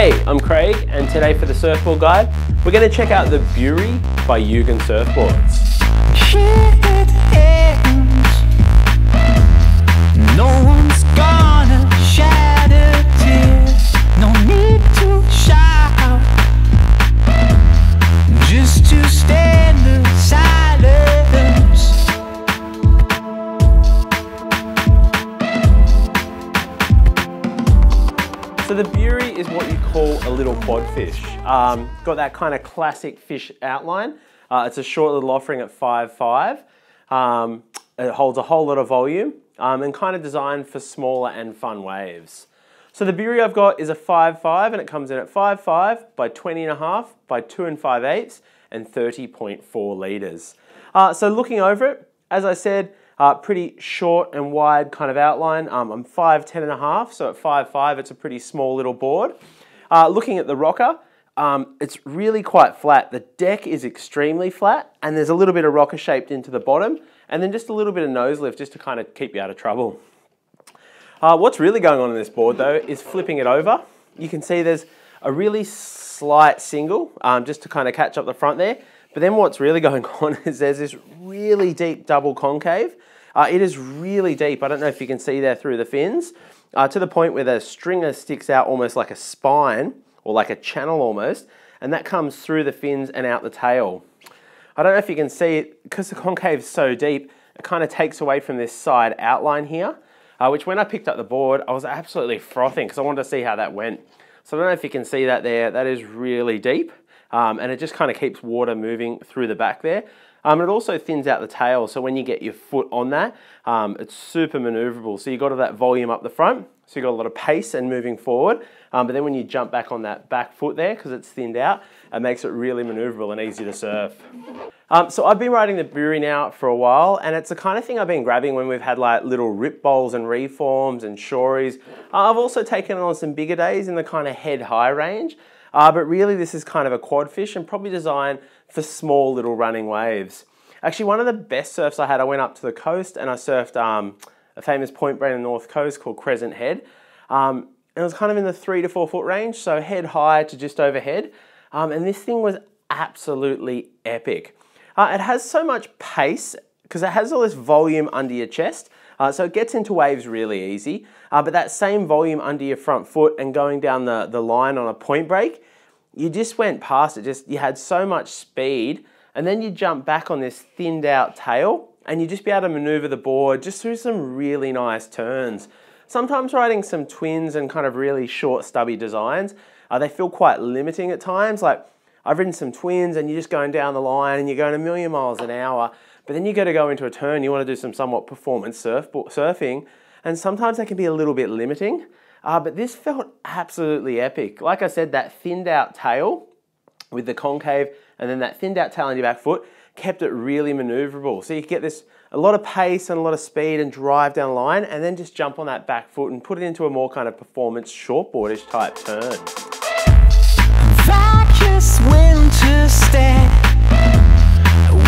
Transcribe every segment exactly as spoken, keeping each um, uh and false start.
Hey, I'm Craig, and today for the Surfboard Guide, we're going to check out the Buri by Yugen Surfboards. No one's gonna shed a tear, no need to shout, just to stand the silence. So the Buri is what you call a little quad fish. Um, got that kind of classic fish outline. Uh, it's a short little offering at five five. Um, it holds a whole lot of volume um, and kind of designed for smaller and fun waves. So the Buri I've got is a five five, and it comes in at five five by twenty and a half by two and five eighths and thirty point four litres. Uh, so looking over it, as I said, uh, pretty short and wide kind of outline. Um, I'm five ten and a half, so at five five it's a pretty small little board. Uh, looking at the rocker, Um, it's really quite flat. The deck is extremely flat, and there's a little bit of rocker shaped into the bottom, and then just a little bit of nose lift just to kind of keep you out of trouble. Uh, what's really going on in this board though is flipping it over. You can see there's a really slight single um, just to kind of catch up the front there, but then what's really going on is there's this really deep double concave. Uh, it is really deep. I don't know if you can see there through the fins, uh, to the point where the stringer sticks out almost like a spine, or like a channel almost, and that comes through the fins and out the tail. I don't know if you can see it, because the concave is so deep, it kind of takes away from this side outline here, uh, which when I picked up the board, I was absolutely frothing because I wanted to see how that went. So I don't know if you can see that there, that is really deep, um, and it just kind of keeps water moving through the back there. Um, it also thins out the tail, so when you get your foot on that, um, it's super maneuverable. So you got all that volume up the front, so you've got a lot of pace and moving forward, um, but then when you jump back on that back foot there, because it's thinned out, it makes it really maneuverable and easy to surf. Um, so I've been riding the Buri now for a while, and it's the kind of thing I've been grabbing when we've had like little rip bowls and reforms and shories. Uh, I've also taken on some bigger days in the kind of head high range, uh, but really this is kind of a quad fish and probably designed for small little running waves. Actually, one of the best surfs I had, I went up to the coast and I surfed um, a famous point brand in the North Coast called Crescent Head. Um, and it was kind of in the three to four foot range, so head high to just overhead. Um, and this thing was absolutely epic. Uh, it has so much pace, because it has all this volume under your chest, uh, so it gets into waves really easy. Uh, but that same volume under your front foot and going down the, the line on a point break, you just went past it, just you had so much speed, and then you jump back on this thinned out tail, and you just be able to maneuver the board just through some really nice turns. Sometimes riding some twins and kind of really short stubby designs, uh, they feel quite limiting at times. Like I've ridden some twins and you're just going down the line and you're going a million miles an hour, but then you got to go into a turn, you want to do some somewhat performance surf, surfing, and sometimes that can be a little bit limiting, uh, but this felt absolutely epic. Like I said, that thinned out tail with the concave and then that thinned out tail on your back foot, kept it really maneuverable. So you get this, a lot of pace and a lot of speed and drive down the line, and then just jump on that back foot and put it into a more kind of performance shortboardish type turn. Vacuous winter stare,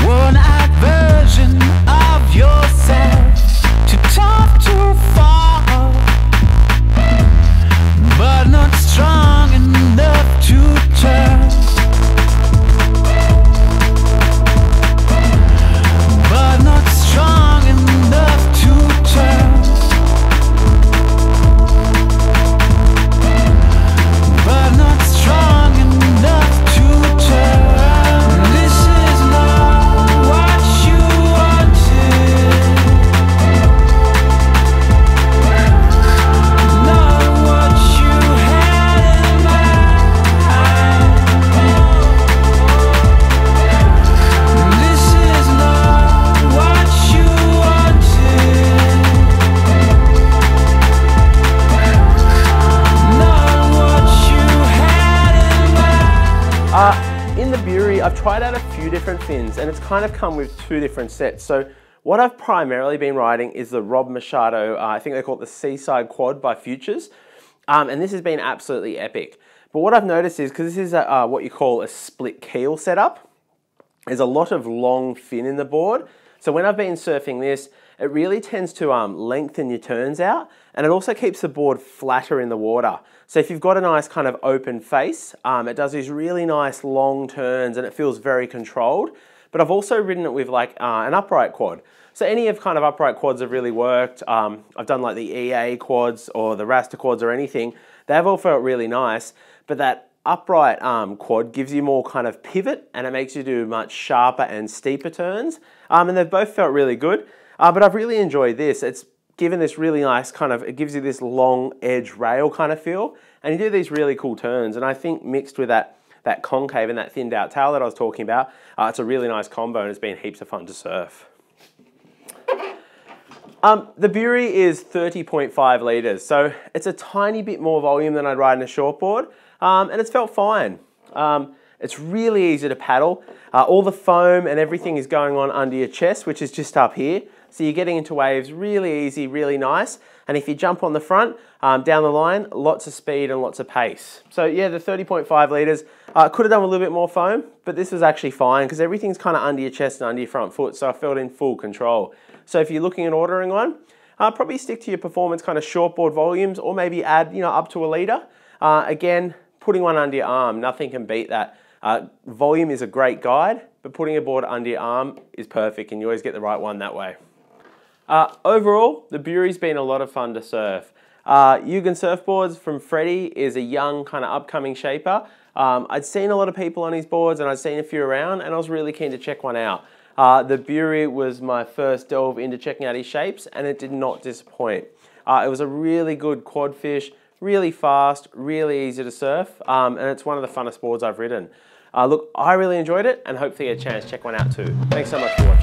one eyed version of yourself, too tough to fall, but not strong enough to turn. I've tried out a few different fins, and it's kind of come with two different sets. So what I've primarily been riding is the Rob Machado, uh, I think they call it the Seaside Quad by Futures, um, and this has been absolutely epic. But what I've noticed is, because this is a, uh, what you call a split keel setup, there's a lot of long fin in the board. So when I've been surfing this, It really tends to um, lengthen your turns out, and it also keeps the board flatter in the water. So if you've got a nice kind of open face, um, it does these really nice long turns and it feels very controlled. But I've also ridden it with like uh, an upright quad. So any of kind of upright quads have really worked. Um, I've done like the E A quads or the Rasta quads or anything. They've all felt really nice, but that upright um, quad gives you more kind of pivot and it makes you do much sharper and steeper turns. Um, and they've both felt really good, uh, but I've really enjoyed this. It's given this really nice kind of, it gives you this long edge rail kind of feel, and you do these really cool turns. And I think mixed with that that concave and that thinned out tail that I was talking about, uh, it's a really nice combo and it's been heaps of fun to surf. Um, the Buri is thirty point five litres, so it's a tiny bit more volume than I'd ride in a shortboard, um, and it's felt fine. Um, it's really easy to paddle. Uh, all the foam and everything is going on under your chest, which is just up here, so you're getting into waves really easy, really nice, and if you jump on the front, um, down the line, lots of speed and lots of pace. So yeah, the thirty point five litres, uh, could have done with a little bit more foam, but this was actually fine because everything's kind of under your chest and under your front foot, so I felt in full control. So if you're looking at ordering one, uh, probably stick to your performance kind of shortboard volumes, or maybe add, you know, up to a litre. Uh, again, putting one under your arm, nothing can beat that. Uh, volume is a great guide, but putting a board under your arm is perfect, and you always get the right one that way. Uh, overall, the Buri's been a lot of fun to surf. Uh, Yugen Surfboards from Freddy is a young kind of upcoming shaper. Um, I'd seen a lot of people on his boards, and I'd seen a few around, and I was really keen to check one out. Uh, the Buri was my first delve into checking out his shapes, and it did not disappoint. Uh, it was a really good quad fish, really fast, really easy to surf, um, and it's one of the funnest boards I've ridden. Uh, look, I really enjoyed it, and hopefully you get a chance to check one out too. Thanks so much for watching.